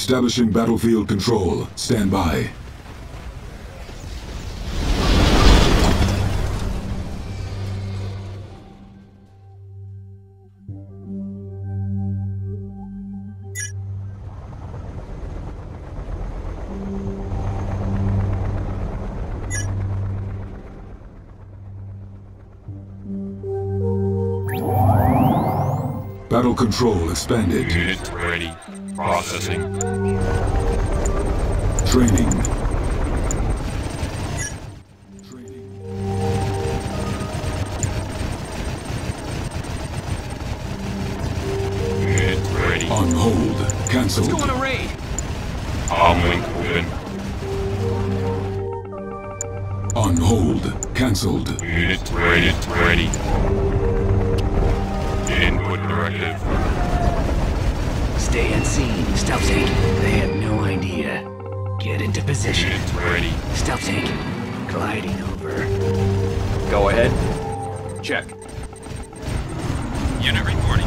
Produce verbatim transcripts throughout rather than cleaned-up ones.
Establishing battlefield control. Stand by. Battle control expanded. Unit ready. Processing. Training. Training. Unit ready. On hold. Cancelled. Let's go on a raid. Arm link open. On hold. Cancelled. Unit ready. Unit ready. Input directive. Stay at scene. Stealth tank. They have no idea. Get into position. Unit ready. Stealth tank. Gliding over. Go ahead. Check. Unit reporting.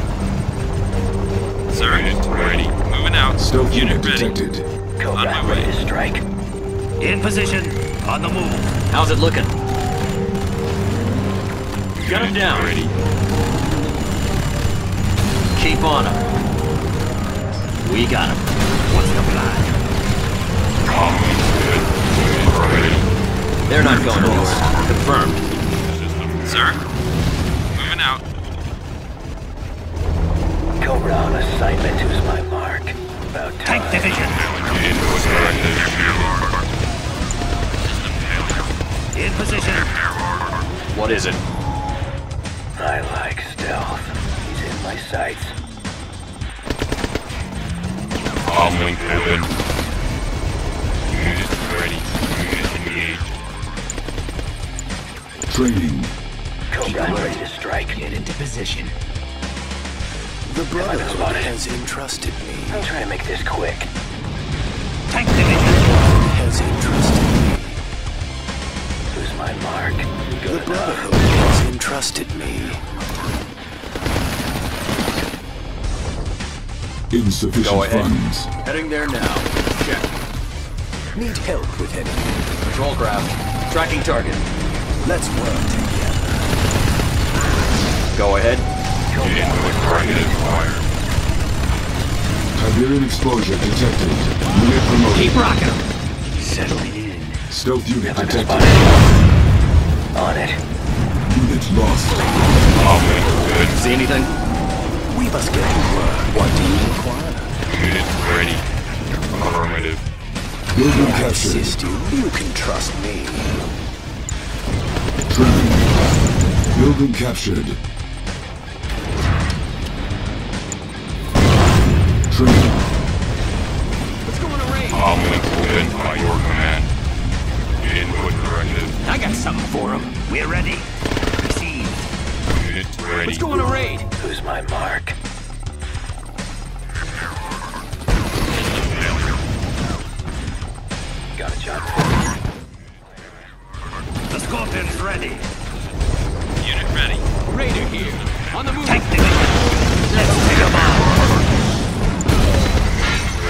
Sir, unit ready. Moving out. Stealth unit detected. Ready. On my way. To strike. In position. On the move. How's it looking? Unit got him down. Ready. Keep on him. We got him. What's the plan? They're not going anywhere. Confirmed. Sir, moving out. Cobra on assignment is my mark. About time. Tank division. In position. What is it? I like stealth. My sights. Arm link open. Unit ready. Unit engaged. Training. Cobra ready to strike. Get into position. The Brotherhood has entrusted me. I'll try to make this quick. Tank division has entrusted me. Who's my mark? Good the Brotherhood has entrusted me. Insufficient go ahead. Funds. Heading there now. Check. Need help with heading. Control craft. Tracking target. Let's work together. Go ahead. Go input target acquired. Tiberian exposure detected. Unit promoted. Keep rocking them. Settling in. Stealth unit detected. On it. Unit lost. Oh, good. See anything? We must get to work. What do you require? Unit ready. Affirmative. Building captured. Assist you. You can trust me. Training. Building captured. Training. Let's go on a raid. I'll link open by your command. Input directive. I got something for him. We're ready. Unit ready. Let's go on a raid. Who's my mark? Got a job. The Scorpion's ready. Unit ready. Raider here. On the move. Take the lead. Let's take him out.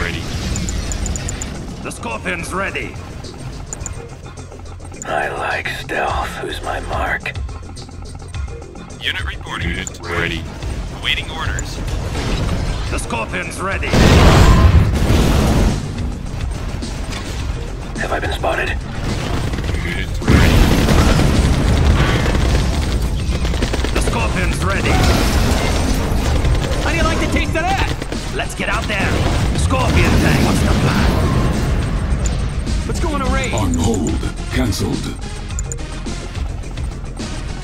Ready. The Scorpion's ready. I like stealth. Who's my mark? Unit reporting. Unit ready. Awaiting orders. The Scorpion's ready. Have I been spotted? Unit ready. The Scorpion's ready. How do you like the taste of that? Let's get out there. Scorpion tank. What's the plan? Let's go on a raid. On hold. Cancelled.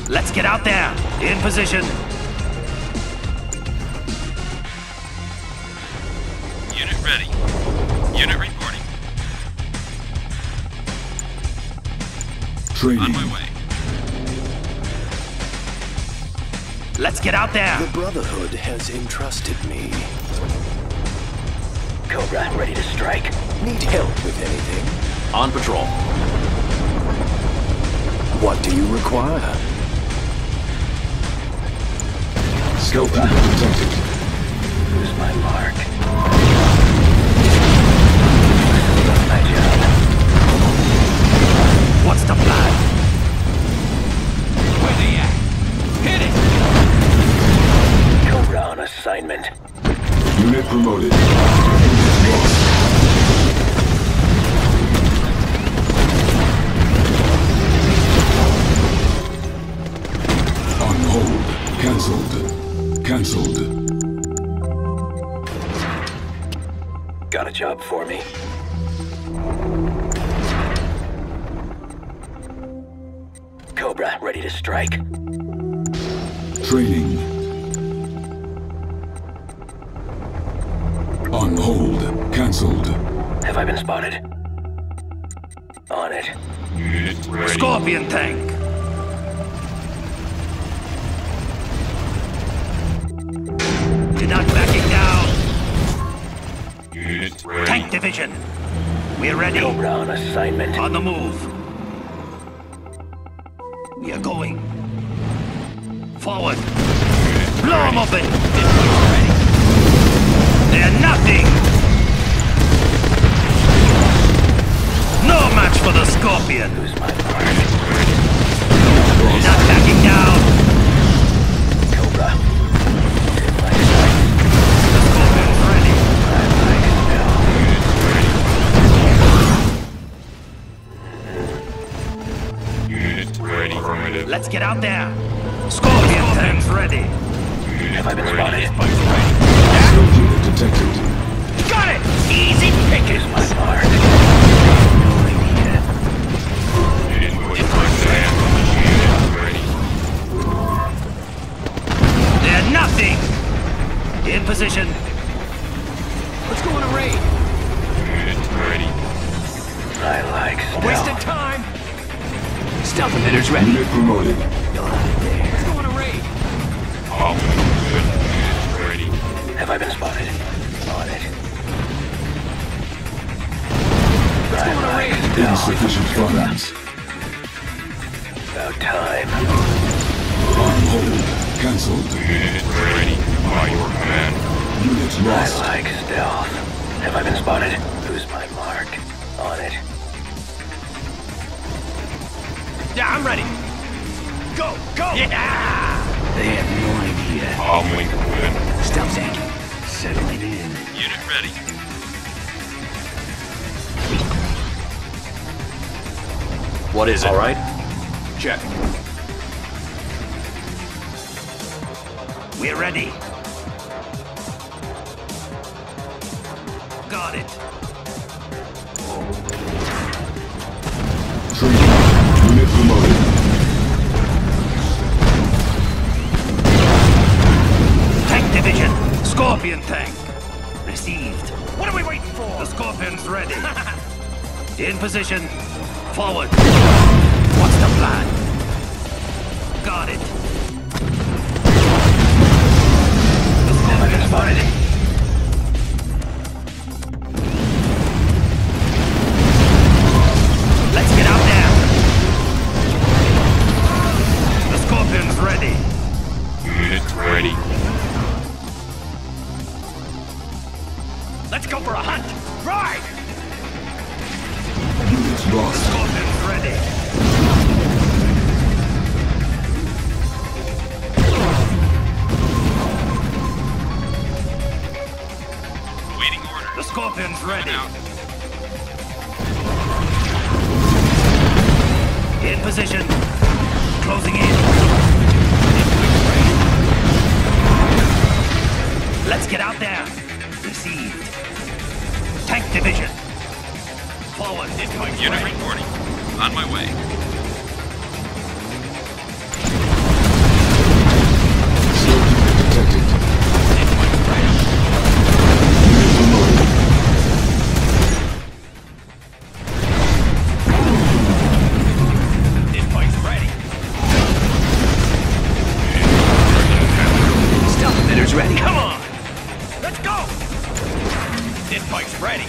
Let's get out there! In position! Unit ready. Unit reporting. Training. On my way. Let's get out there! The Brotherhood has entrusted me. Cobra, ready to strike. Need help with anything? On patrol. What do you require? Scope detected. Who's my mark? got a job for me. Cobra, ready to strike. Training. On hold. Cancelled. Have I been spotted? On it. Ready. Scorpion tank! We're not backing down! Unit ready. Tank division! We're ready! Cobra on assignment. On the move! We are going. Forward. Blow them open. They're nothing. No match for the Scorpion. Not backing down. Cobra. The Scorpion's ready. Let's get out there! Scorpion tanks ready! Have I been spotted? Scorpion detected. Got it! Easy pickings, my part. They're nothing! In position. Let's go on a raid. Ready. I like stealth. Wasted time! Stealth emitters ready. Unit promoted. You're out of there. Let's go on a raid. Oh, good. Unit ready. Have I been spotted? On it. Let's go on a raid. Insufficient funds. About time. On hold. Cancelled. Unit ready. By your command. Unit lost. I like stealth. Have I been spotted? Who's my mark? On it. Yeah, I'm ready. Go, go! Yeah! They have no idea. I'm winging good. Stealth tank. Settling in. Unit ready. What is it? All right. Check. We're ready. Got it. True. Unit promoted. Tank division. Scorpion tank. Received. What are we waiting for? The Scorpion's ready. In position. Forward. What's the plan? Got it. The Scorpion's spotted. Let's get out there. Scorpion's ready. Unit ready. Let's go for a hunt. Ride. Unit lost. Scorpion's ready. Waiting order. The Scorpion's ready. In position. Closing in. Let's get out there. Received. Tank division. Forward. Unit reporting. On my way. Scorpion detected. This bike's ready. Stealth emitters ready. Come on. Let's go! This bike's ready.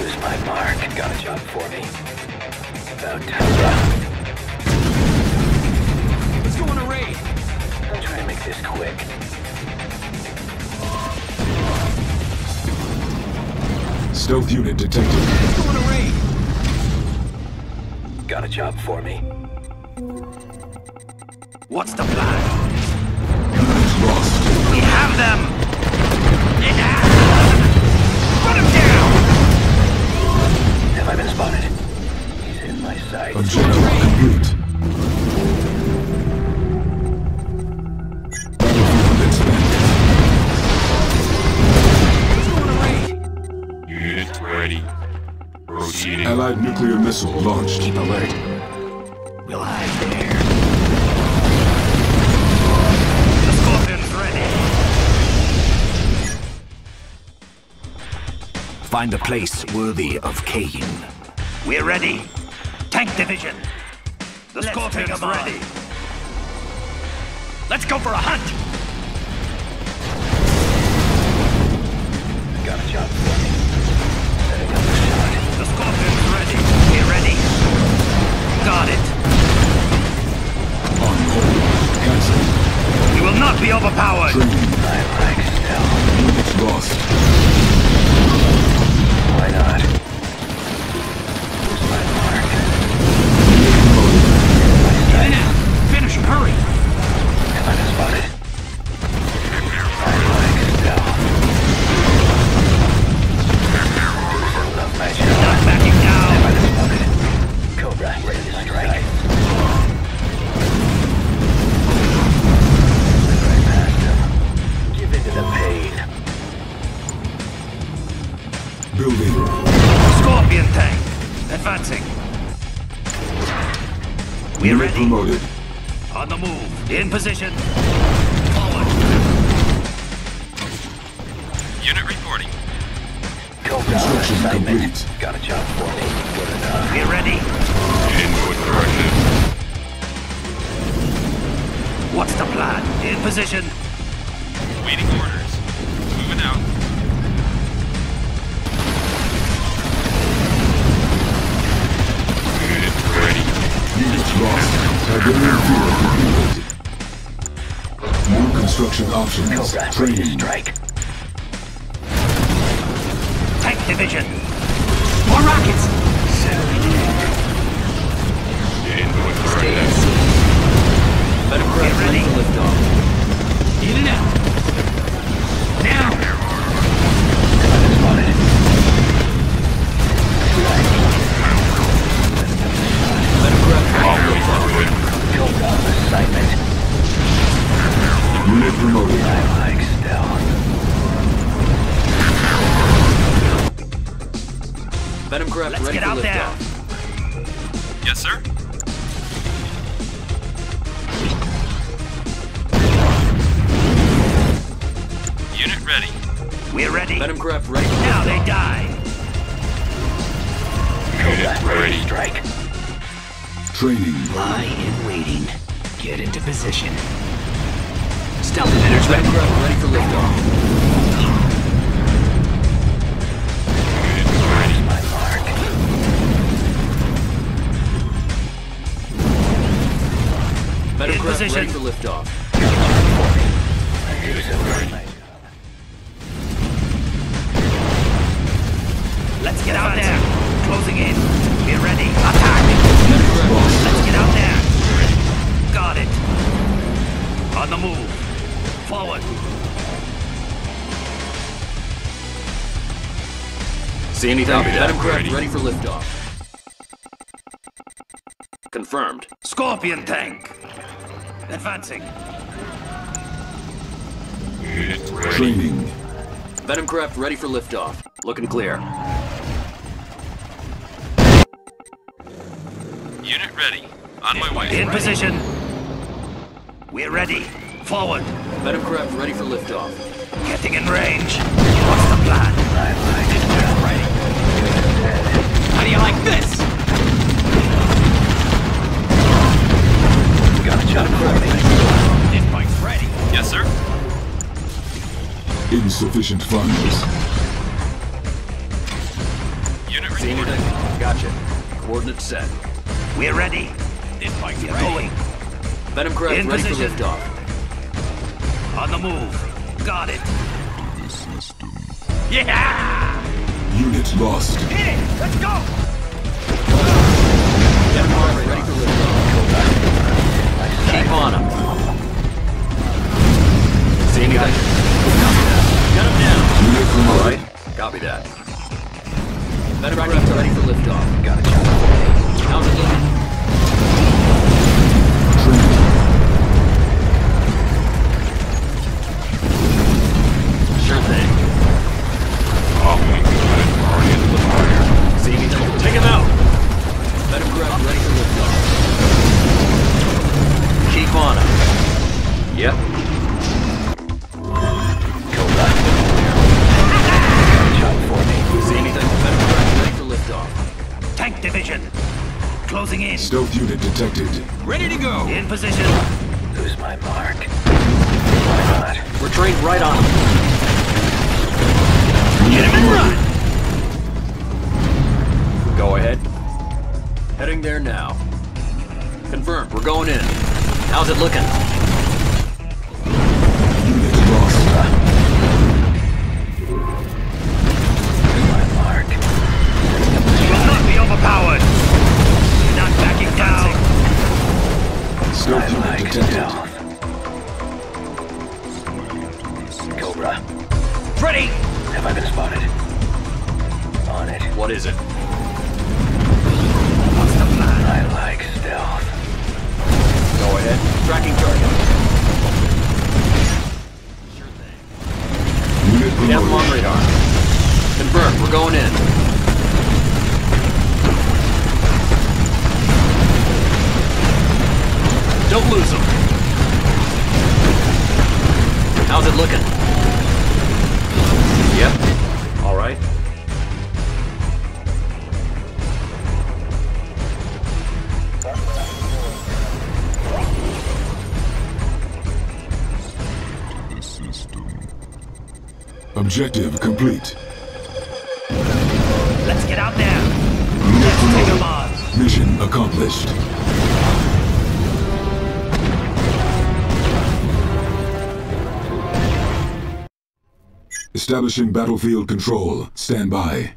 Who's my mark? Got a job for me. About time. Let's go on a raid. I'll try to make this quick. Stealth unit detected. Let's go on a raid. Got a job for me. What's the plan? Units lost. We have them! Put him down! Have I been spotted? He's in my sight. Objective complete. Battlefield expanded. Allied nuclear missile launched. Keep alert. We'll hide there. The Scorpion's ready. Find a place worthy of Kane. We're ready. Tank division. The Let's Scorpion's ready. Let's go for a hunt. Got a shot. Got it. On hold. Cancel. We will not be overpowered. It's lost. Why not? Where's my mark? Get it out. Finish him. Hurry. Come on, spotted. I like Estelle. Not backing down. Right, ready to strike. Right past him. Give into the pain. Building. Scorpion tank. Advancing. We're Unit ready. Promoted. On the move. In position. Forward. Unit reporting. Construction complete. Got a job for me. Good enough. We're ready. Input directive. What's the plan? In position. Waiting orders. Moving out. Unit ready. Unit lost. Tiberian fuel completed. More construction options. Cobra, ready to strike. Tank division. More rockets. Stay easy. Better get ready. Lift off. In and out. Now! Got it spotted. Better grab the Killed off assignment. Unit promoted. I like stealth. Venomcraft ready. Let's get out there. Off. Yes, sir. Unit ready. We're ready. Venomcraft ready. Now they die. Unit ready. Strike. Training. Lie in waiting. Get into position. Stealth emitters ready. Venomcraft ready for liftoff. Unit ready. My mark. Venomcraft ready for liftoff. Unit ready. Let's get out there. Closing in. We're ready. Attack! Let's get out there. Got it. On the move. Forward. See anything? Venomcraft ready for liftoff. Confirmed. Scorpion tank. Advancing. Training. Venomcraft ready for liftoff. Looking clear. Unit ready. On my way. In position. We're ready. Forward. Venomcraft ready for liftoff. Getting in range. What's the plan? I like it. Ready. How do you like this? Got a shot of This bike's ready. Yes, sir. Insufficient funds. Unit ready. Gotcha. Coordinates set. We're ready. This bike's ready. Going. Venomcraft ready position. For liftoff. On the move. Got it. The system. Yeah! Unit lost. Hit it! Let's go! Venomcraft ready, ready for liftoff. Keep on him. See anything? Got him down. All right. Copy that. Venomcraft ready for liftoff. Got it. How's it looking? Sure thing. Oh my God, Tiberian with fire. See you. closing in. Stealth unit detected. Ready to go. In position. Lose my mark. Why not? We're trained right on. Get him and run. Go ahead. Heading there now. Confirmed. We're going in. How's it looking? Unit lost. Lose my mark. Will not be overpowered. You're not backing down. Stealth unit detected. Cobra. Ready! Have I been spotted? On it. What is it? What's the plan? I like stealth. Go ahead. Tracking target. Sure thing. Unit promoted. Down on radar. Confirmed. We're going in. Don't lose them. How's it looking? Yep. All right. The system. Objective complete. Let's get out there. Let's take them on. Mission accomplished. Establishing battlefield control. Stand by.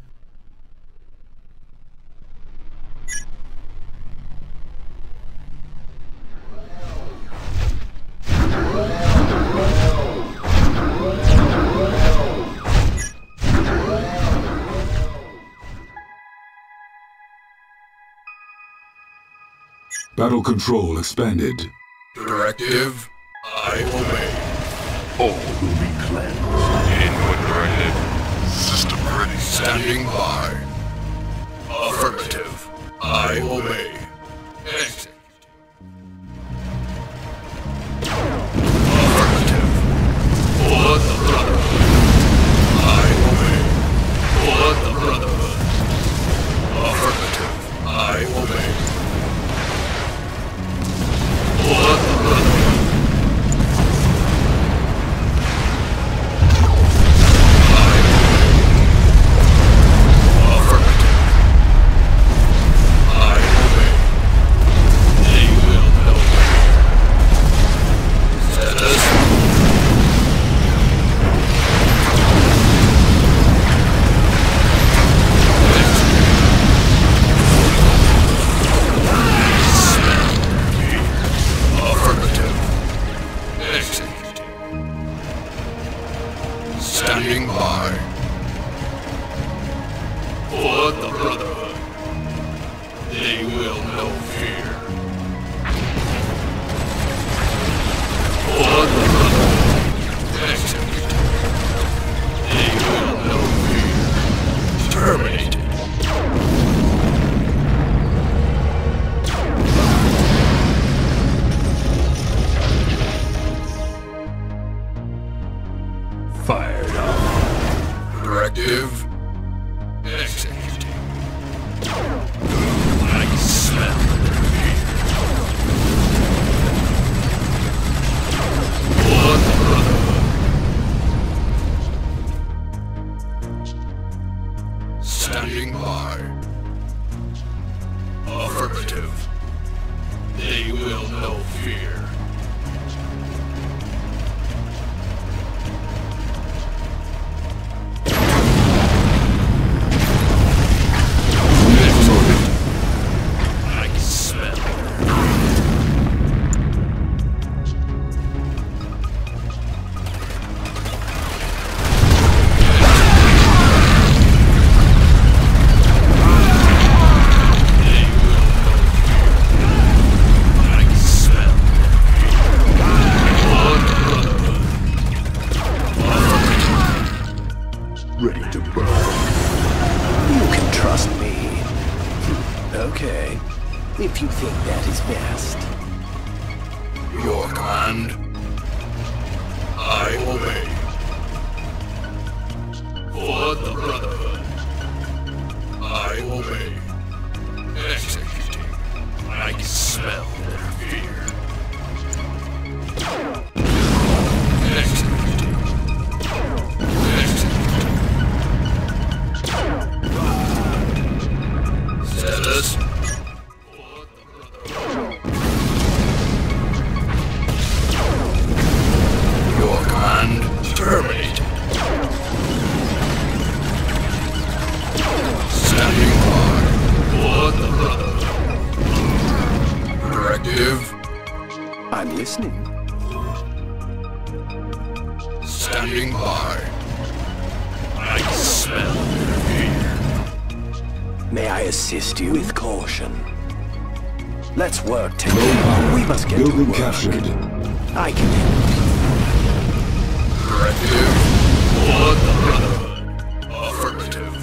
Battle control expanded. Directive, I obey. All will be cleansed. Input directed. System ready. Standing by. Affirmative. I obey. Execute. Affirmative. Blood the Brotherhood. I obey. Blood the Brotherhood. Affirmative. I obey. Blood the Brotherhood. Brotherhood. I obey. Executing. listening. Standing by. I smell fear. May I assist you with caution? Let's work together. No, we must get building to work. Captured. I can help. Corrective. Affirmative.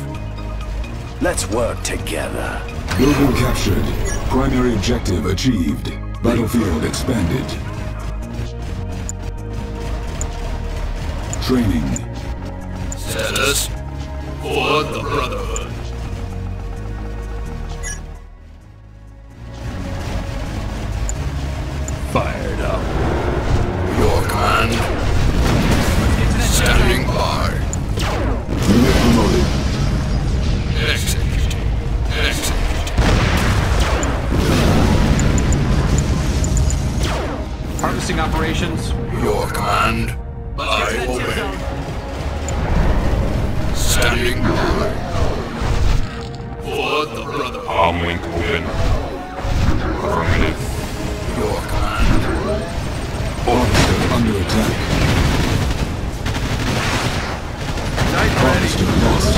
Let's work together. Building captured. Primary objective achieved. Battlefield expanded. Training. Status for the Brotherhood. Fired up. Your command. Standing by. Unit promoted. Executing. Executing. Harvesting operations. Your command. I obey. Standing by. For the Brotherhood. Arm link open. Affirmative. Your command. Orbister under attack. Orbister lost.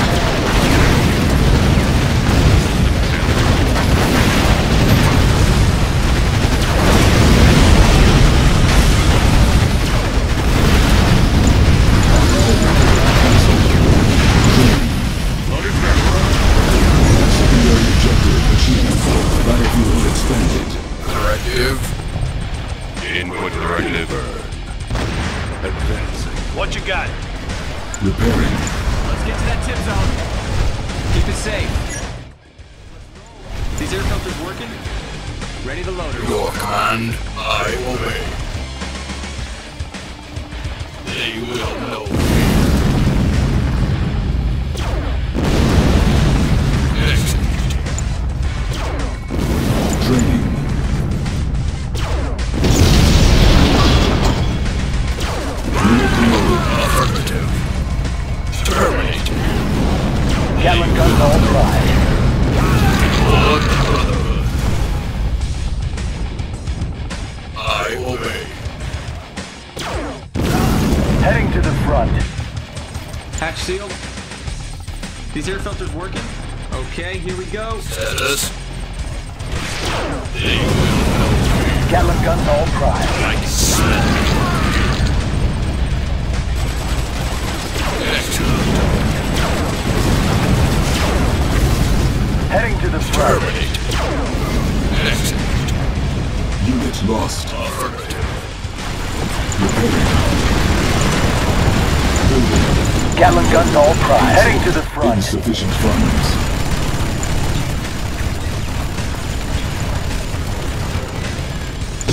Sufficient funds.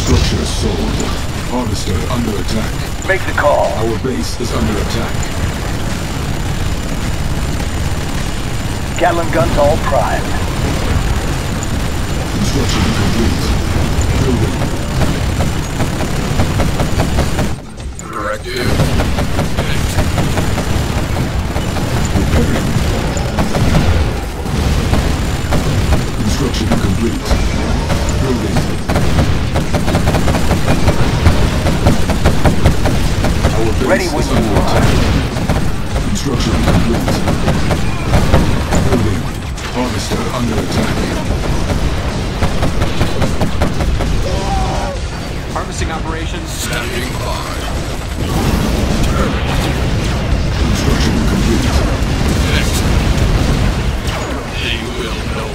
Structure sold. Harvester under attack. Make the call. Our base is under attack. Gatling guns all primed. Construction complete. Building. Directive. Repairing. Construction complete. Building. Our base ready when is under you attack. Construction complete. Building. Harvester under attack. Harvesting operations. Standing by. Construction complete. Excellent. They will know.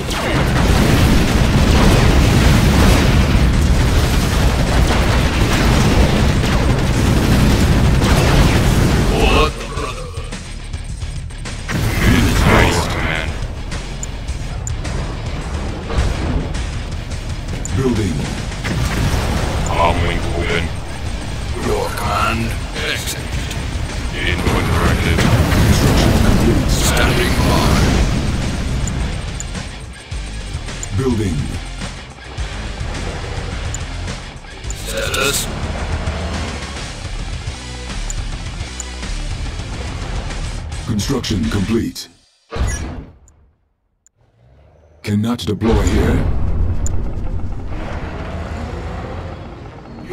Construction complete. Cannot deploy here.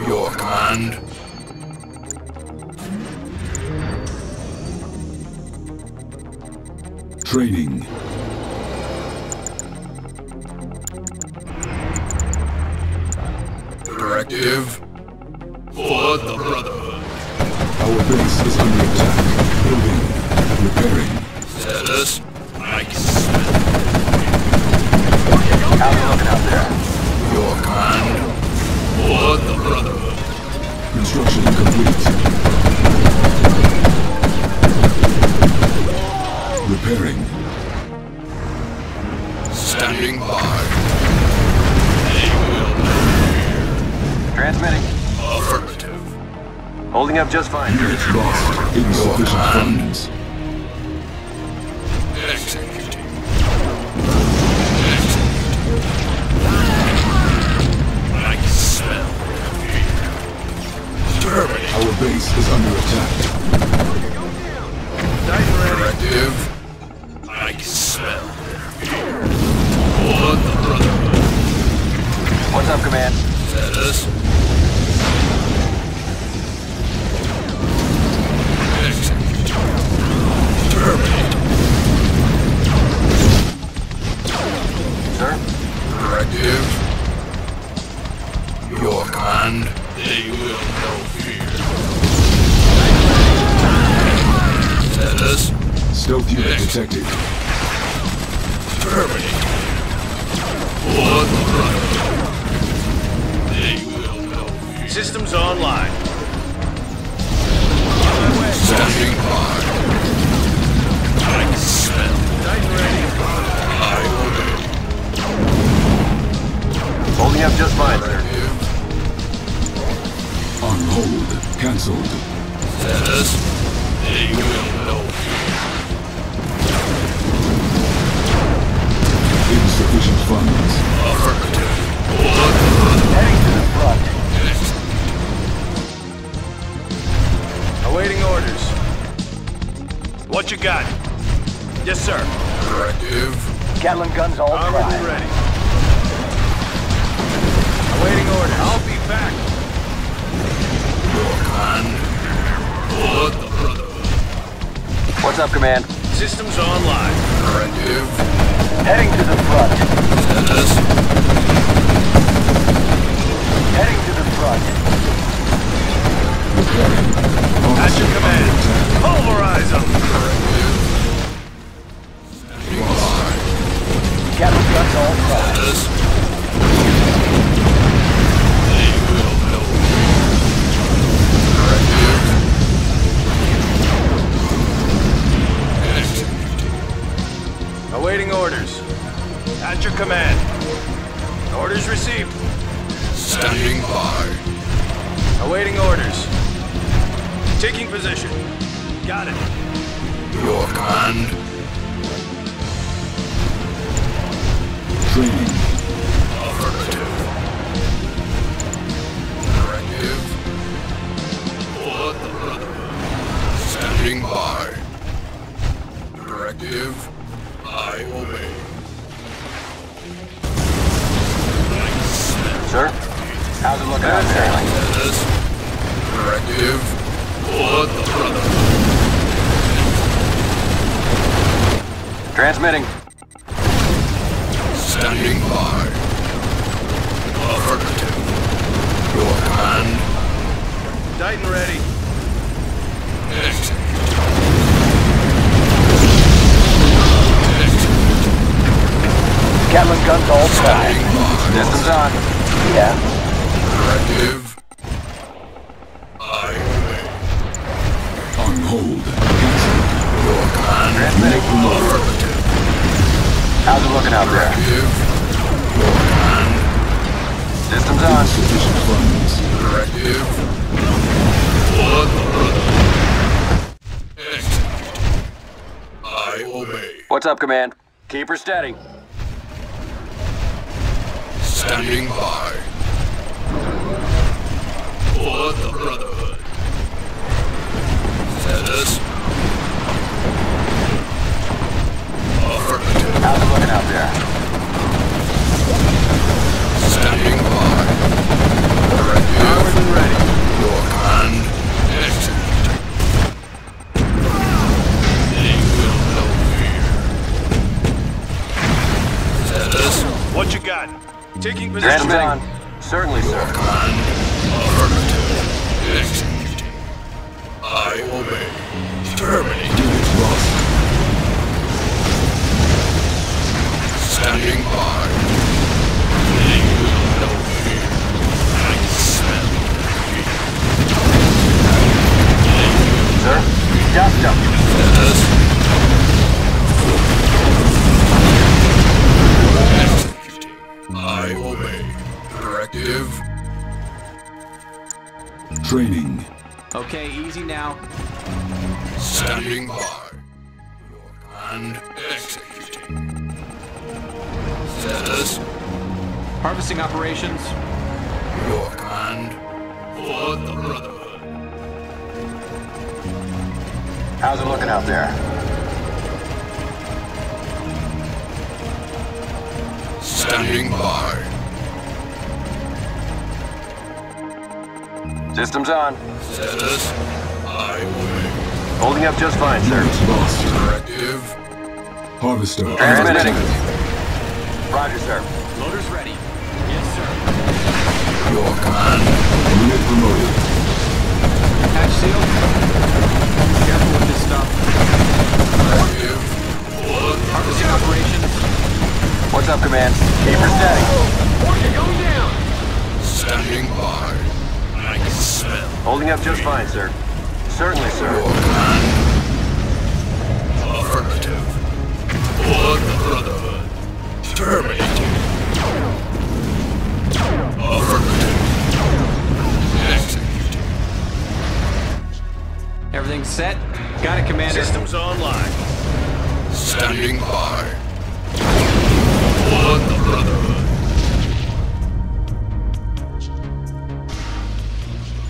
Your command. friend. Training. Directive for the Brotherhood. Our base is under attack. Building. Repairing. Status. I can spend. How's it looking out there? Your command. For the Brotherhood. Construction complete. Repairing. Standing by. Transmitting. Affirmative. Holding up just fine. Unit lost. Insufficient funds. Executing. Executing. I can smell fear. Terminating. Our base is under attack. Directive. I can smell fear. For the Brotherhood. What's up, Command? Status. Sir? Directive. Your command. They will no fear. Status. Stealth unit detected. Terminated. For the front. They will no fear. Systems online. Standing by. I can smell. I will do. Holding up just fine, sir. On hold. Cancelled. Status. They will know. Insufficient funds. Affirmative. Heading to the front. Yes. Awaiting orders. What you got? Yes, sir. Directive. Gatling guns all dry. Already ready. Waiting order. I'll be back. Your command. For the Brotherhood. What's up, Command? Systems online. Directive. Heading to the front. Status. Heading to the front. Repairing. At your command. Pulverize them. Directive. Online. Cattle guns all front. Status. Awaiting orders. At your command. Orders received. Standing by. Awaiting orders. Taking position. Got it. Your command. Training. Affirmative. Directive. For the Brotherhood. Standing by. Directive. I obey. Sir? How's it looking out there? Directive for the Brotherhood. Transmitting. Standing by. Affirmative. Your command. Titan ready. Execute. Gatling guns all side. Systems on. Yeah. Directive. I obey. On hold. Cancelled. Your command. Transmitting. Affirmative. How's it looking out there? Directive. Your command. Systems on. Insufficient funds. Directive. For the Brotherhood. Execute. I obey. What's up, Command? Keep her steady. Standing by. For the Brotherhood. Status. Affirmative. How's it looking out there? Standing by. Directive. Powered and ready. Your Yes, John. Certainly, sir. Your command, affirmative. Execute. I obey. Terminate his roster. Standing by. Leave no fear. I smell fear. Sir, just jump. Yes. I obey. Directive. Training. Okay, easy now. Standing by. Your command executing. Status. Harvesting operations. Your command for the Brotherhood. How's it looking out there? Standing by. Systems on. Status. I will. Holding up just fine, sir. Lost. Directive. Harvester. Transmitting. Roger, sir. Loader's ready. Yes, sir. Your command. Unit promoted. Hatch seal. Careful with this stuff. Directive. Harvesting operations. What's up, Command? Keep her steady. Working on down. Standing by. I can smell. Holding up just fine, sir. Certainly, sir. Your command. Affirmative. For the Brotherhood. Terminate. Affirmative. Execute. Everything's set? Got it, Commander. Systems online. Standing by. One Brotherhood.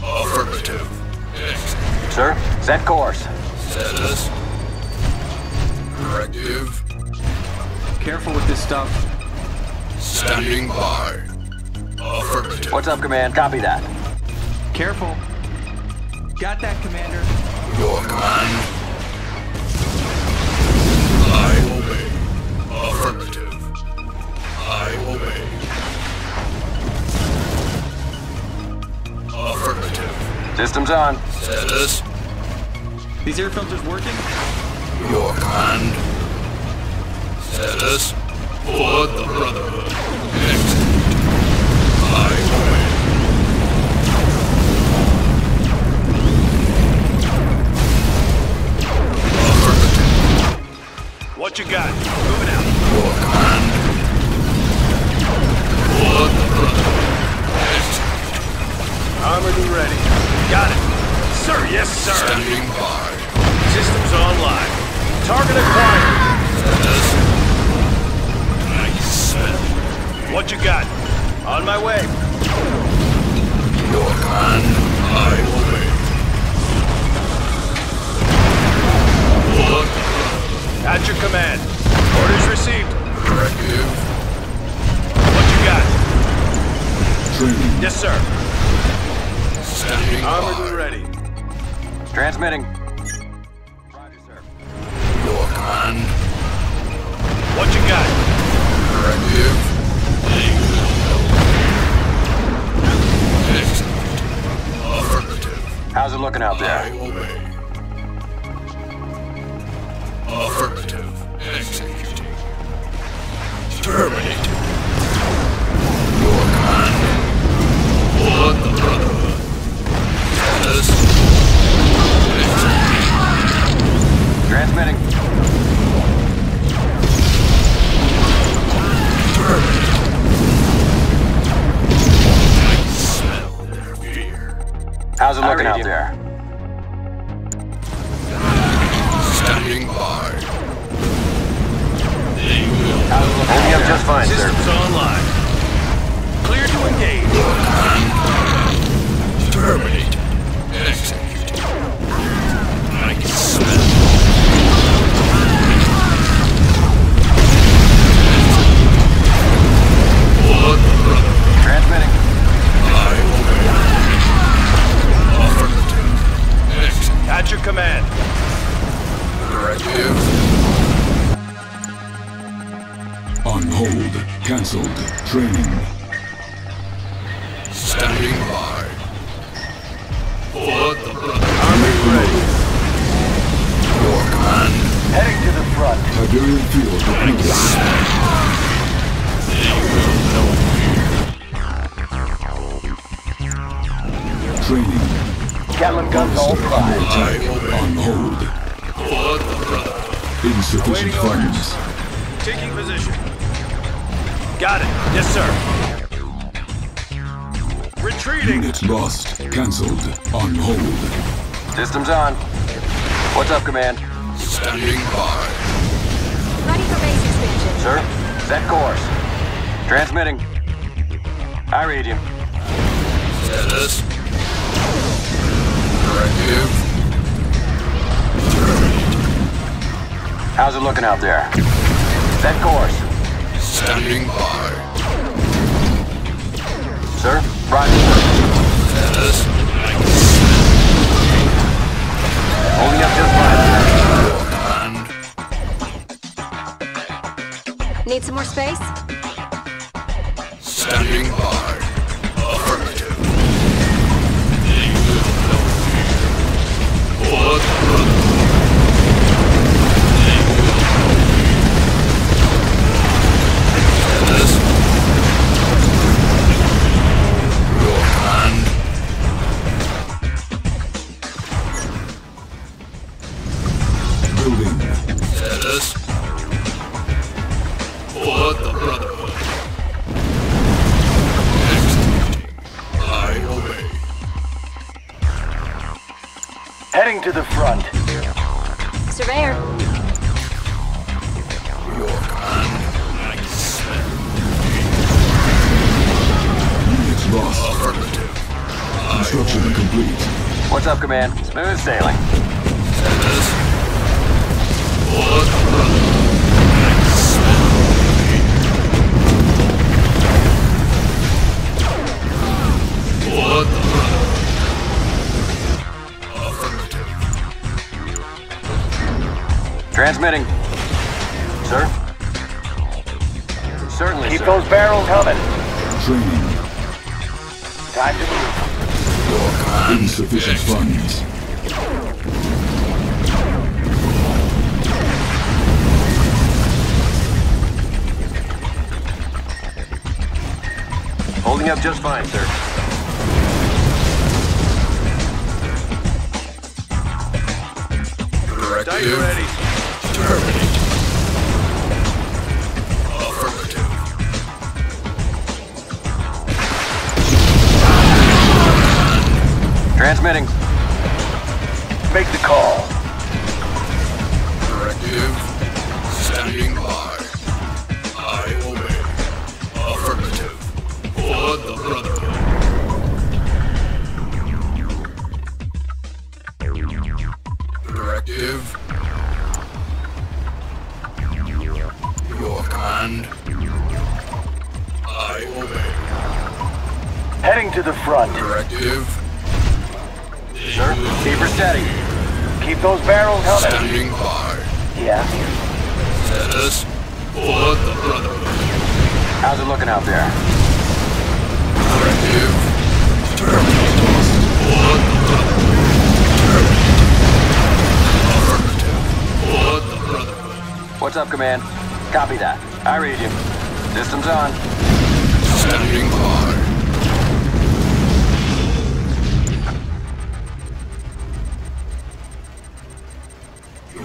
Affirmative. Execute. Sir, set course. Status. Directive. Careful with this stuff. Standing by. Affirmative. What's up, Command? Copy that. Careful. Got that, Commander. Your command. I obey. Affirmative. I obey. Affirmative. Systems on. Status. These air filters working? Your command. Status. For the Brotherhood. Execute. I obey. Affirmative. What you got? Moving out. Your command. Armored and ready. Got it. Sir, yes, sir. Standing by. Systems online. Target acquired. Nice. What you got? On my way. Your command, I obey. Look. At your command. Orders received. Corrective. Training. Yes, sir. Standing armored and ready. Transmitting. Roger, sir. Your command. What you got? Directive. Execute. Affirmative. How's it looking out there? I obey. Affirmative. Executing. Terminated. Your command. Blood the Brotherhood. Status. Transmitting. Terminated. I smell their fear. How's it looking out there? Standing by. They will. Holding up just fine, sir. Systems online. Clear to engage. Terminate. Execute. I can smell. Blood brother. Transmitting. I obey. Affirmative. Execute. At your command. Directive. On hold. Cancelled. Training. Training. Gatling guns all fired. Type on hold. What the brother? Insufficient funds. Taking position. Got it. Yes, sir. Retreating. Unit lost. Cancelled. On hold. Systems on. What's up, command? Standing by. Ready for base expansion. Sir, set course. Transmitting. I read you. Status. Directive. How's it looking out there? Set course. Standing by. Sir, roger. Status. Holding up just fine. Need some more space? Standing by. Affirmative. They will not fear. What brother? They will not fear. Dennis? Your hand. Building. Dennis? What the brother? Heading to the front. Surveyor. Your command. Units lost. Affirmative. Construction complete. What's up, command? Smooth sailing. Status. What the What the Transmitting. Sir? Certainly, Keep sir. those barrels humming. Training. Time to move. Insufficient funds. Holding up just fine, sir. Directive. Ready. Terminate. Affirmative. Transmitting. Make the call. Directive. Standing by. I obey. Affirmative. For the brotherhood. Directive. I obey. Heading to the front. Directive. Sir, keep her steady. Keep those barrels coming. Standing by. Yeah. Status for the brotherhood. How's it looking out there? Directive. Terminate. For the brotherhood. Terminate. Affirmative. For the brotherhood. What's up, command? Copy that. I read you. Systems on. Standing by.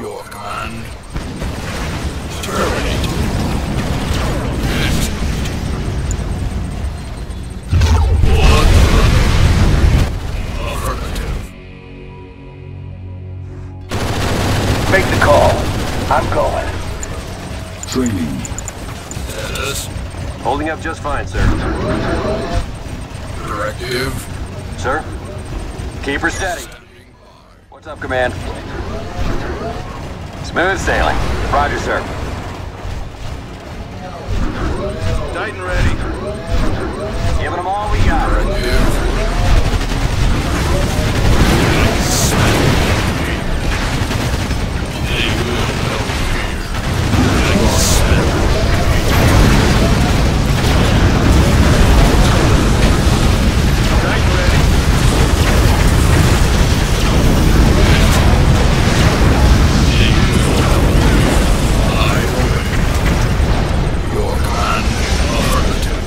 Your command. Terminate. Affirmative. Make the call. I'm going. Training. Holding up just fine, sir. Directive. Sir? Keep her steady. What's up, command? Smooth sailing. Roger, sir. Titan ready. Giving them all we got. Directive. They will not fear. Your command. Affirmative.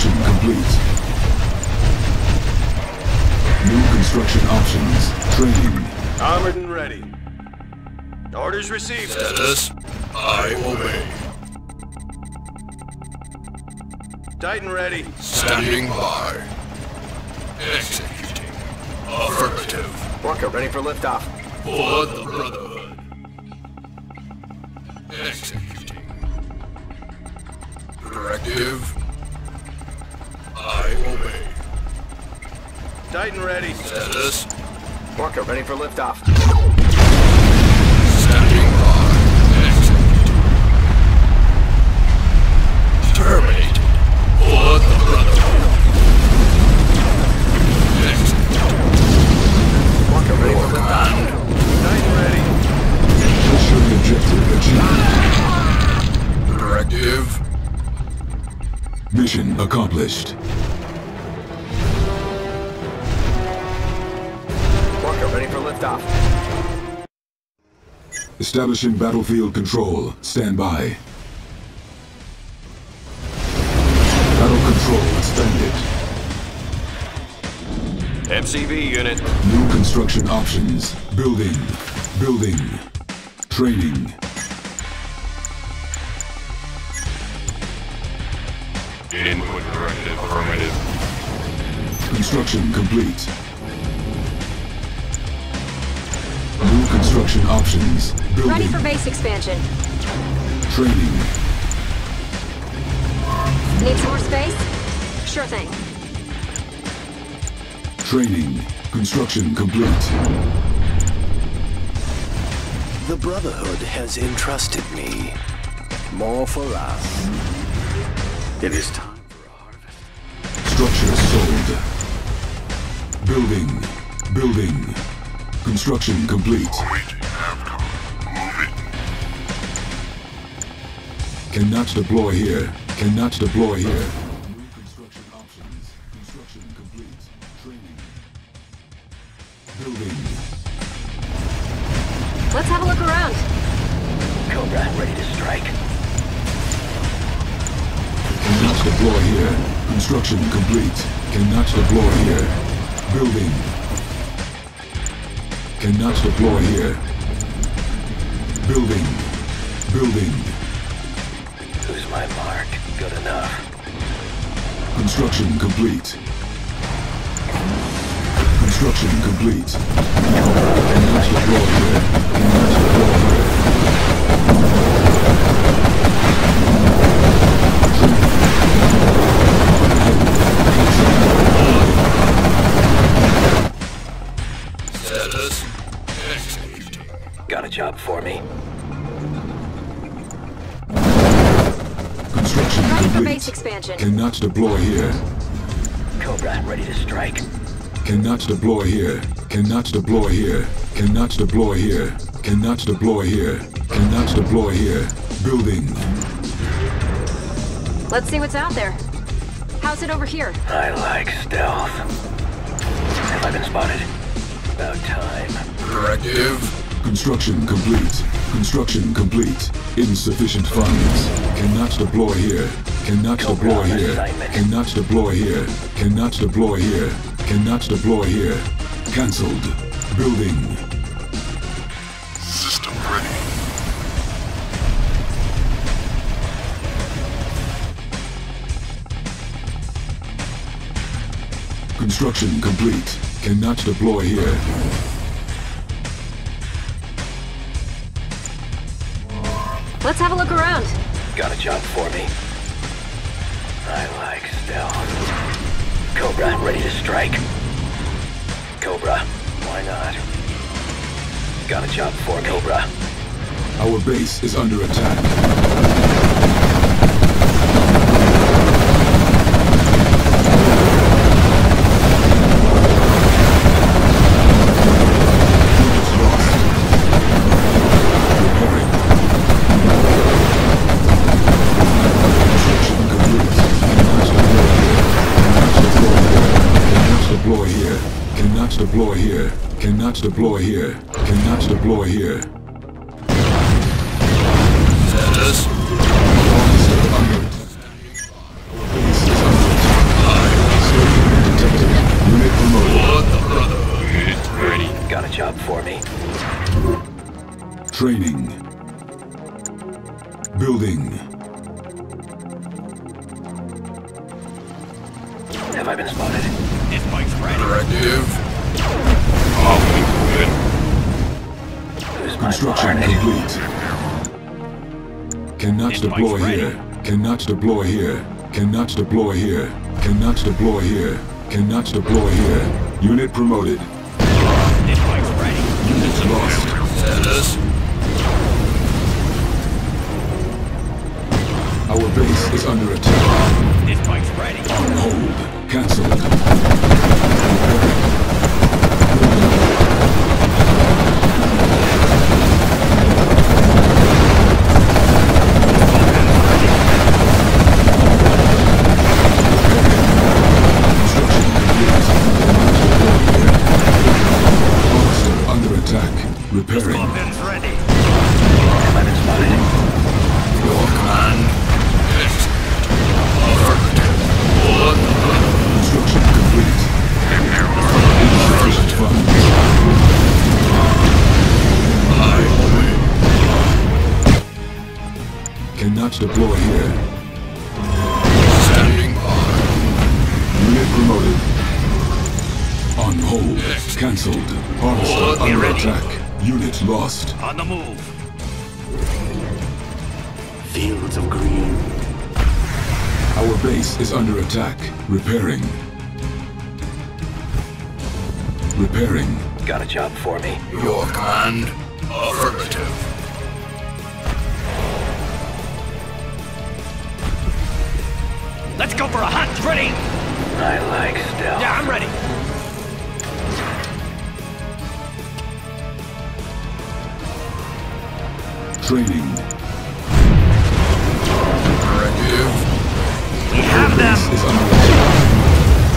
construction complete. New construction options. Training. Armored and ready. Orders received. Status. I obey. Titan ready. Standing by. Executing. Affirmative. Orca ready for liftoff. For the Brotherhood. Executing. Directive. I obey. Titan ready. Status. Orca ready for liftoff. Standing by. Executing. Terminated. For the Brotherhood. Executing. Orca ready for liftoff. Objective achieved. Directive. Mission accomplished. Walker ready for liftoff. Establishing battlefield control. Stand by. Battle control expanded. M C V unit. New construction options. Building. Building. Training. Input directive affirmative. Construction complete. New construction options. Building. Ready for base expansion. Training. Need more space? Sure thing. Training. Construction complete. The Brotherhood has entrusted me. More for us. It is time for a harvest. Structure sold. Building. Building. Construction complete. Move it. Cannot deploy here. Cannot deploy here. New construction options. Construction complete. Training. Building. Let's have a look around. Cobra, ready to strike. Cannot deploy here. Construction complete. Cannot deploy here. Building. Cannot deploy here. Building. Building. Who's my mark? Good enough. Construction complete. Construction complete. Cannot deploy here. Cannot deploy here. Status executing. Got a job for me. Construction ready complete. For base expansion. Cannot deploy here. Cobra, ready to strike. Cannot deploy here. Cannot deploy here. Cannot deploy here. Cannot deploy here. Cannot deploy here. Building. Let's see what's out there. How's it over here? I like stealth. Have I been spotted? About time. Directive. Construction complete. Construction complete. Insufficient funds. Cannot deploy here. Cannot deploy here. Cannot deploy here. Cannot deploy here. Cannot deploy here. Cancelled. Building. System ready. Construction complete. Cannot deploy here. Let's have a look around. Got a job for me. I like stealth. Cobra, ready to strike. Cobra, why not? Got a job for Cobra. Our base is under attack. Units lost. Repairing. Construction complete. Deploy here. Cannot deploy here. Cannot deploy here. Cannot deploy here. Status. Our base is under attack. Training. Building. Have I been spotted? This bike's riding. Corrective. Oh, good. Who's construction my complete. Cannot deploy here. Cannot deploy here. Cannot deploy here. Cannot deploy here. Cannot deploy here. Unit promoted. This bike's riding. Units lost. Status. Our base is under attack. This bike's riding. On hold. Cancelled. Repairing. Scorpion's ready. Have I been spotted? Your command is alert. Construction complete. Construction fund. I win. Cannot deploy here. Standing by. Unit promoted. On hold. Cancelled. Harvester under attack. Unit lost. On the move. Fields of green. Our base is under attack. Repairing. Repairing. Got a job for me. Your command. Affirmative. Let's go for a hunt. Ready? I like stealth. Yeah, I'm ready. Training. Corrective. We have them! Is under attack.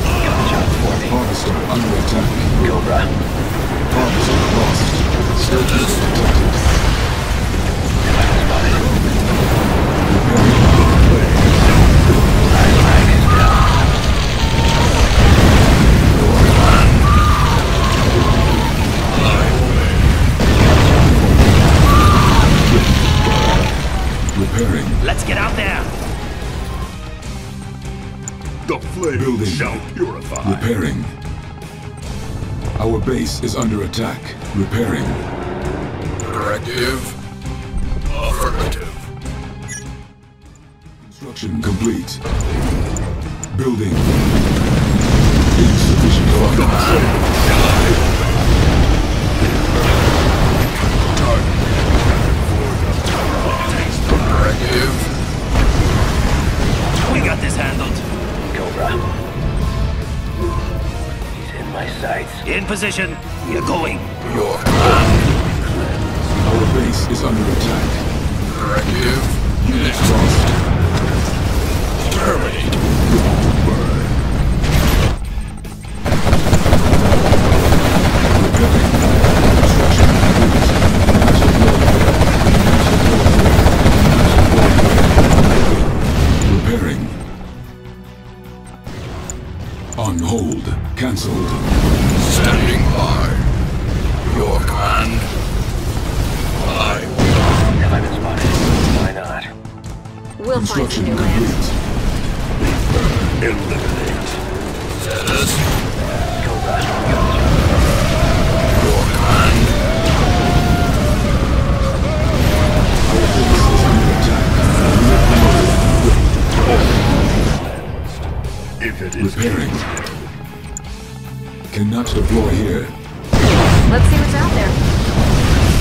Got a job for me. Harvester under attack. Cobra. Harvester lost. Status detected. Am I spotted? Repairing on play. I like it now. Your command. I obey. Got a job for me. Repairing. Let's get out there. The flame building shall purify. Repairing. Our base is under attack. Repairing. Corrective. Affirmative. Construction complete. Building. Insufficient funds. Corrective. We got this handled. Cobra. He's in my sights. In position. We are going. Your command. Our base is under attack. Corrective. Unit lost. Terminate. Burn. On hold. Cancelled. Standing by. Your command. I will. Have I been spotted? Why not? We'll construction find complete. Eliminate. Status. Go back. Your command. Our base is under attack. If it is repairing. Cannot deploy here. Let's see what's out there.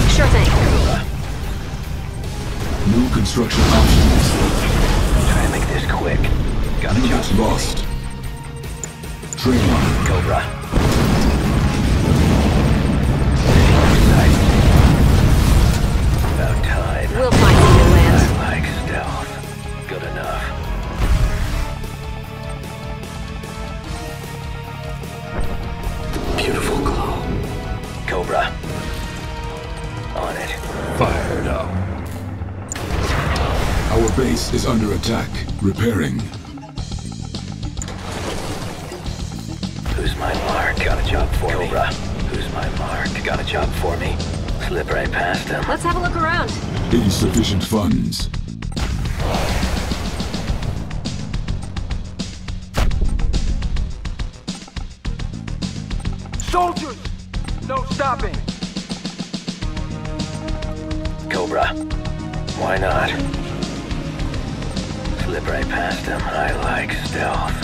Sure thing. New construction options. Try to make this quick. Got a job lost. Training. Cobra. About time. We'll find some new land. I like stealth. Good enough. Beautiful glow. Cobra. On it. Fired up. Our base is under attack. Repairing. Who's my mark? Got a job for me. Cobra. Who's my mark? Got a job for me. slip right past him. Let's have a look around. Insufficient funds. Soldiers! No stopping! Cobra. Why not? Slip right past him. I like stealth.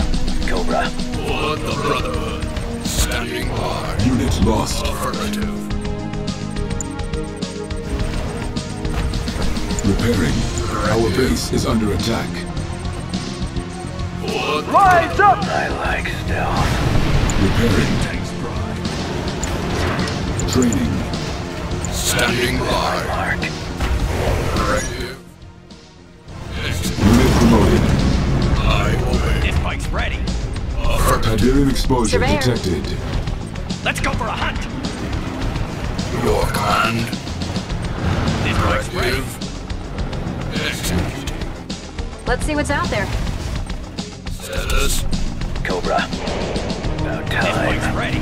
Cobra. What the brotherhood? Standing by. Unit lost. Affirmative. Repairing. Our base is under attack. What? Rise up! I like stealth. Repairing. Takes pride. Training. Standing by. Mark. Unit promoted. I obey. Deathbike's ready. Tiberian exposure Surveyor. detected. Let's go for a hunt. Your command. Deathbike's ready. Let's see what's out there. Status. Cobra. About time. Ready.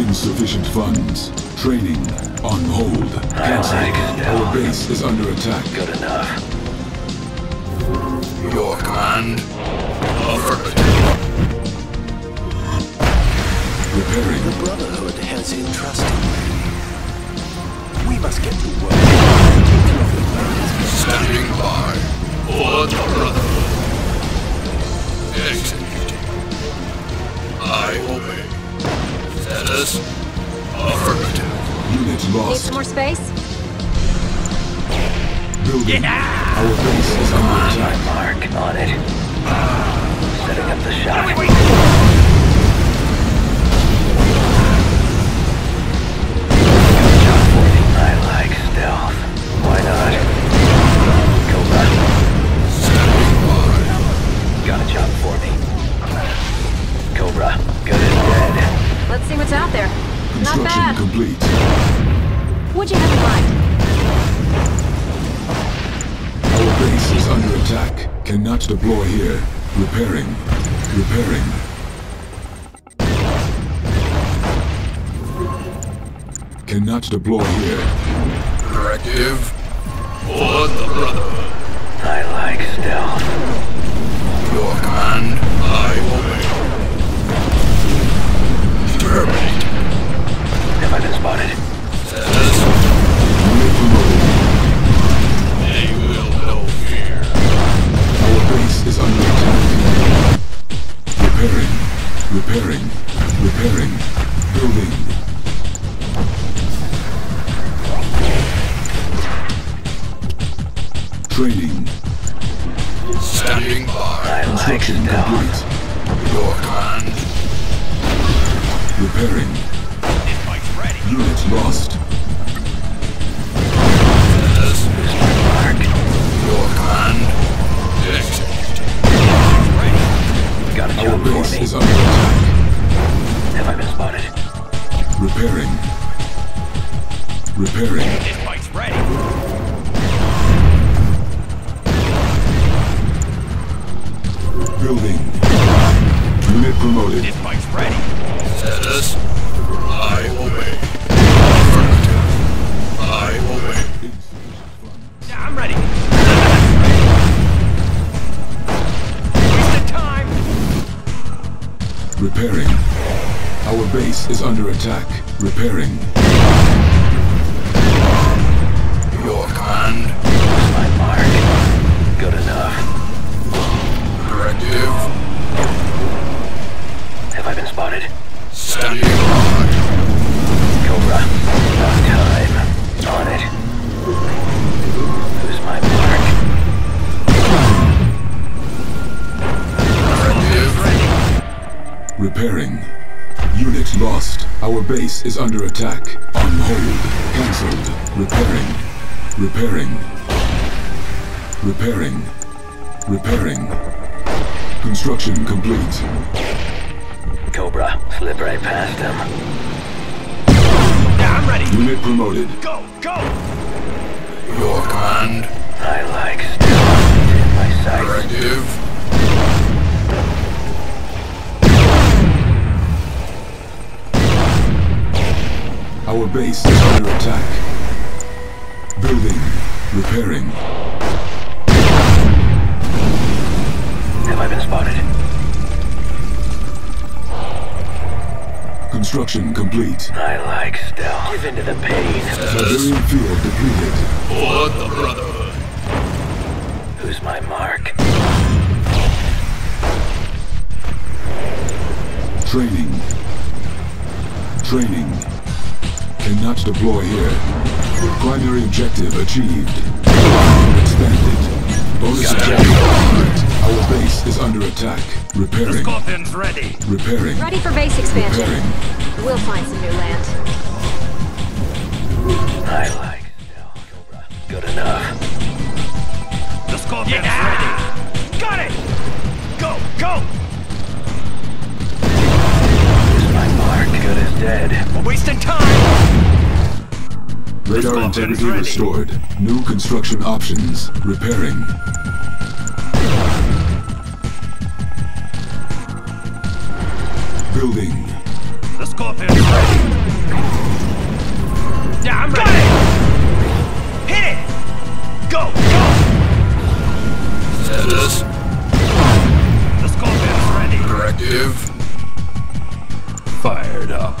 Insufficient funds. Training on hold. Cancelled. Our base is under attack. Good enough. Your command. Repairing. The Brotherhood has entrusted me. We must get to work. Standing by. For the Brotherhood. Executing. I obey. Status. Affirmative. Unit lost. Need some more space? Building. Yeah. Our base is on the time mark. On it. Uh, Setting up the shot. Wait, wait, wait. I like stealth. Why not? Got a job for me. Cobra, good and dead. Let's see what's out there. Not bad. Construction complete. What'd you have in mind? Our base is under attack. Cannot deploy here. Repairing. Repairing. Cannot deploy here. Corrective. For the Brotherhood. I like stealth. Your command, I obey. Terminate. Have I been spotted? Status. They will no fear. Our base is under attack. Repairing. Repairing. Repairing. Building. Training. Standing by. I like it now. Your command. Repairing. Ready. Units lost. Mark. Your command. Executing. Got a job for me. Our base is under attack. Have I been spotted? Repairing. Repairing. This fight's ready. Building. Unit promoted. This bike's ready. Status. I obey. Affirmative. I obey. Yeah, I'm ready. Waste of time. Repairing. Our base is under attack. Repairing. Your command. My mark. Good enough. Have I been spotted? Standing by. Cobra, about time. On it. Who's my mark? Ready. Repairing. Unit lost. Our base is under attack. On hold. Cancelled. Repairing. Repairing. Repairing. Repairing. Construction complete. Cobra, slip right past him. Yeah, I'm ready. Unit promoted. Go, go! Your command. I like stealth in my sight. Corrective. Our base is under attack. Building. Repairing. Have I been spotted? Construction complete. I like stealth. Give into the pain. Tiberian field depleted. For the Brotherhood. Who's my mark? Training. Training. Cannot deploy here. Primary objective achieved. Expanded. Bonus objective complete. Our base is under attack. Repairing. The Scorpion's ready. Repairing. Ready for base expansion. Repairing. We'll find some new land. I like stealth, Cobra. Good enough. The Scorpion's yeah. ready. Got it! Go! Go! Good as dead. We're wasting time! Radar integrity restored. New construction options. Repairing. Building. The Scorpion is ready. Yeah, I'm ready! Hit it! Go! Go! Status. The Scorpion is ready. Corrective. Fired up.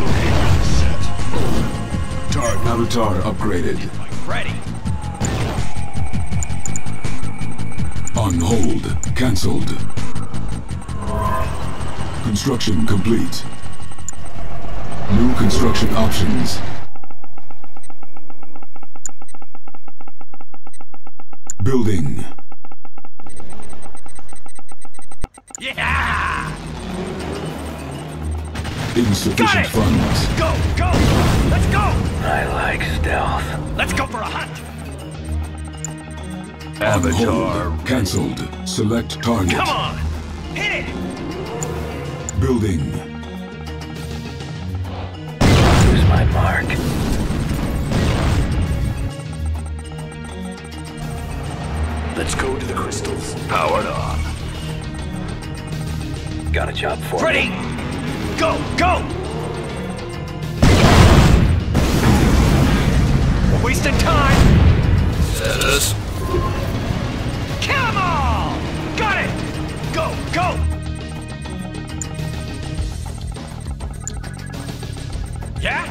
Location set. Target. Avatar upgraded. Ready. On hold. Cancelled. Construction complete. New construction options. Building. Yeah! Insufficient funds. Go, go! Let's go! I like stealth. Let's go for a hunt! Avatar. Cancelled. Select target. Come on! Hit it! Building. Who's my mark? Let's go to the crystals. Powered on. Got a job for you. Ready! Go! Go! We're wasting time! Yes. Come on! Got it! Go! Go! Yeah?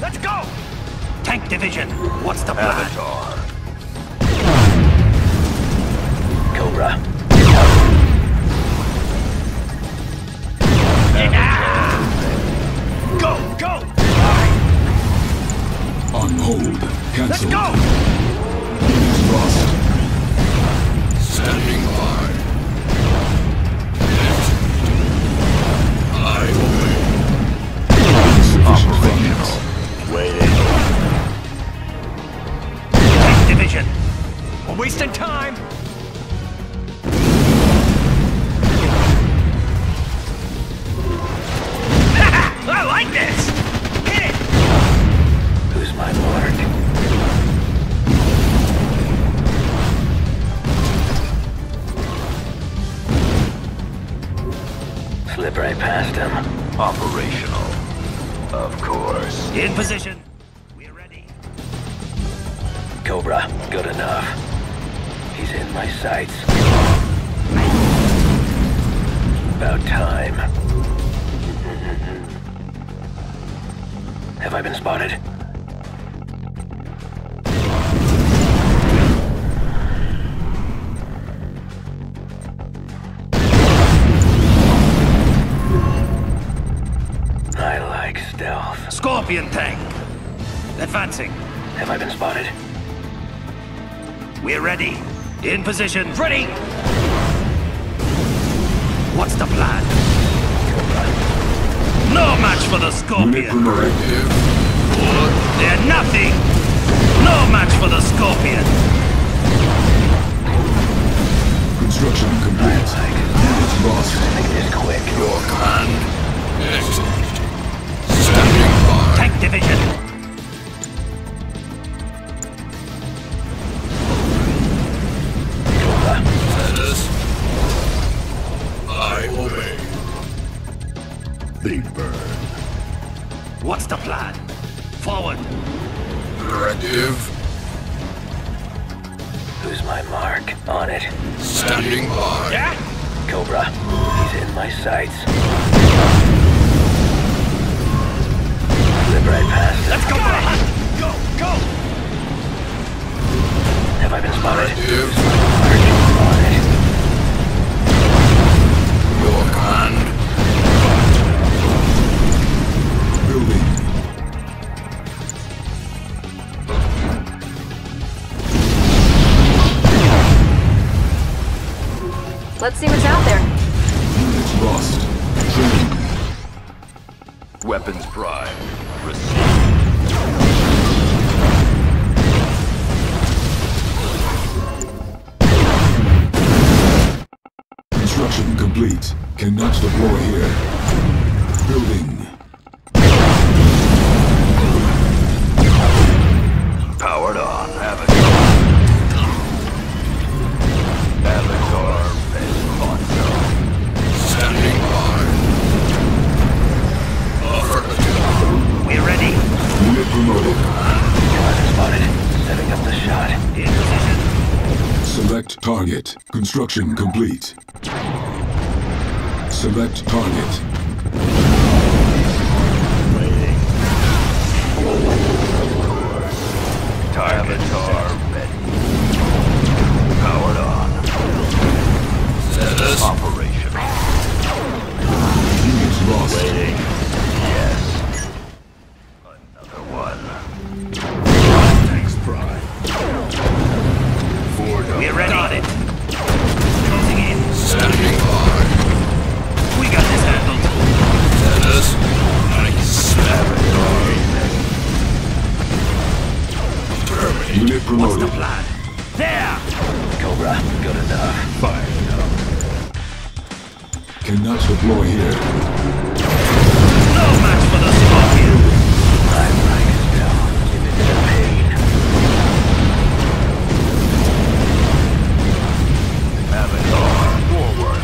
Let's go! Tank division, what's the plan? Avatar. Cobra. Yeah. Go! Go! Right. On hold. Cancel. Let's go! Units lost. Standing by. I obey. Operational. Waiting. Tank division. We're wasting time. I like this! Hit it! Who's my mark? Slip right past him. Operational. Of course. In position. We're ready. Cobra, good enough. He's in my sights. About time. Have I been spotted? I like stealth. Scorpion tank! Advancing. Have I been spotted? We're ready. In position. Ready! What's the plan? No match for the Scorpion! They're nothing! No match for the Scorpion! Construction complete. Units lost. Make this quick. Your command. Excellent. Standing by. Tank division. Cobra. I obey. They burn. What's the plan? forward. Directive. Who's my mark? On it. Standing by. Yeah? Cobra, he's in my sights. Slip right past him. Let's go for a hunt! Go, go! Have I been spotted? Directive. On it. Your command. Let's see what's out there. Units lost. Training. Weapons prime. Receive. Construction complete. Cannot deploy here. Building. Powered on. Avatar. Avatar. Standing by. Affirmative. We're ready. We're promoted. Target spotted. Setting up the shot. In position. Select target. Construction complete. Select target. Waiting. Target ready. Powered on. Status. Operation. Units lost. Waiting. Yes. Another one. Thanks, Prime. Ford. We're ready. Got it. Closing in. Standing by. We got this handled. Status. Nice. Terminated. Unit promoted. What's the plan? There! Cobra, good enough. Fire. Cannot deploy here. No match for the Scorpion! I'm like a spell. Give it the pain. Avatar forward.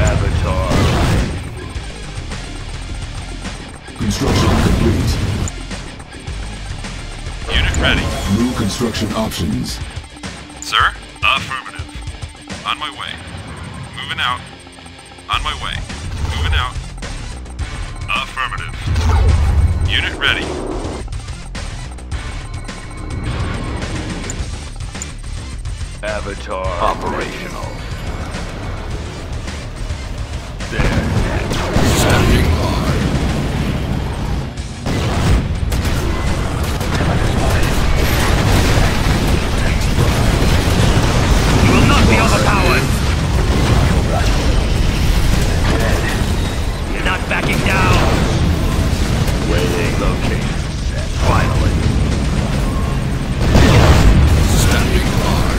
Avatar. Construction complete. Unit ready. New construction options. Sir, affirmative. On my way. Moving out. On my way. Moving out. Affirmative. Unit ready. Avatar operational. There. Standing by. You will not be overpowered. Not backing down! Waiting. Location set. Finally. Standing by.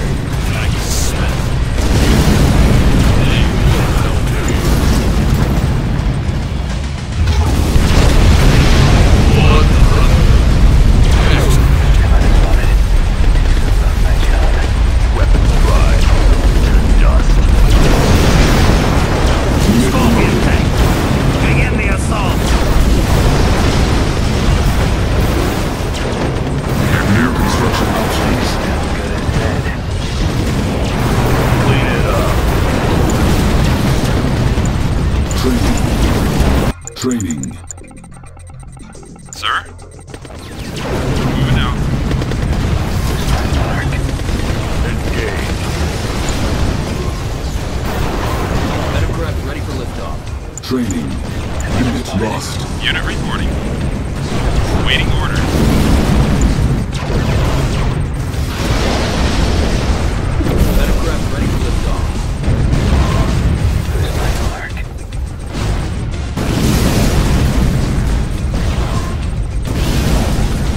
Nice set. They will help you. What the? Have I been spotted? It's about my job. Weapons ride. To the dust. Scorpion tank. Begin the assault! New construction options. Clean it up. Training. Training. Sir? Moving out. Engage. Venomcraft ready for liftoff. Training. Units lost. Unit reporting. Waiting orders. Venomcraft ready for liftoff. Who's my mark?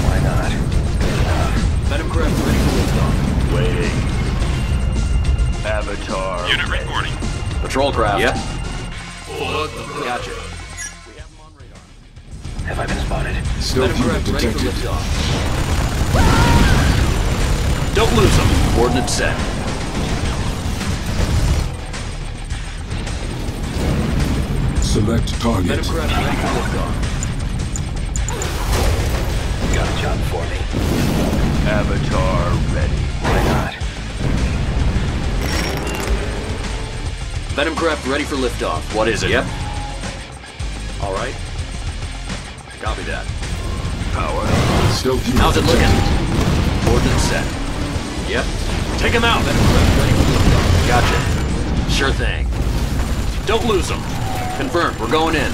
Why not? Venomcraft ready for liftoff. Waiting. Avatar. Unit reporting. Patrol craft. Yep. Gotcha. Have I been spotted? Still unit detected. Don't lose them. Coordinates set. Select target. Venomcraft ready for liftoff. job for me. Avatar ready. Why not? Venomcraft ready for liftoff. What is it? Yep. All right. Copy that. Power. Still few. How's it looking? Ordnance set. Yep. Take him out. Venomcraft ready for liftoff. Gotcha. Sure thing. Don't lose him. Confirmed. We're going in.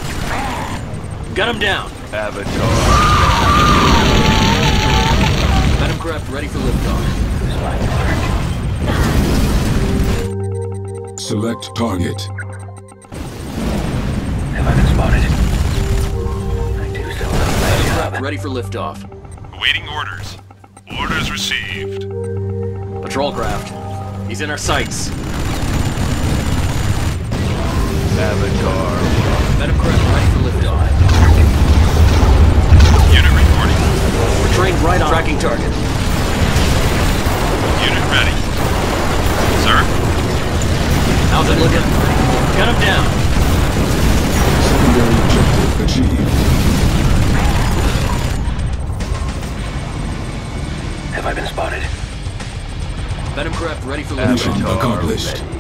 Got him down. Avatar. Venomcraft ready for liftoff. Select target. Have I been spotted? I do so love my job. Ready for liftoff. Awaiting orders. Orders received. Patrol craft. He's in our sights. Avatar. Venomcraft ready for liftoff. We're trained right on tracking target. Unit ready. Sir? How's it looking? Cut him down. Secondary objective achieved. Have I been spotted? Venomcraft ready for mission accomplished. Ready.